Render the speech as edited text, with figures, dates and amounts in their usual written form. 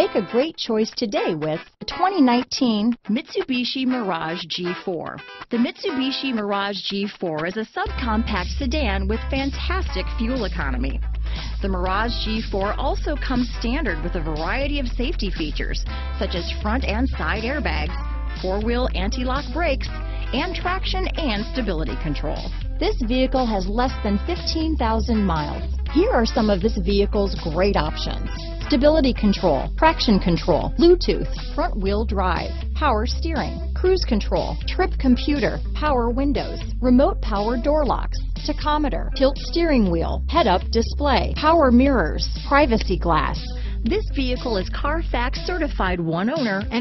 Make a great choice today with the 2019 Mitsubishi Mirage G4. The Mitsubishi Mirage G4 is a subcompact sedan with fantastic fuel economy. The Mirage G4 also comes standard with a variety of safety features, such as front and side airbags, four-wheel anti-lock brakes, and traction and stability control. This vehicle has less than 15,000 miles. Here are some of this vehicle's great options: stability control, traction control, Bluetooth, front-wheel drive, power steering, cruise control, trip computer, power windows, remote power door locks, tachometer, tilt steering wheel, head-up display, power mirrors, privacy glass. This vehicle is Carfax certified one owner and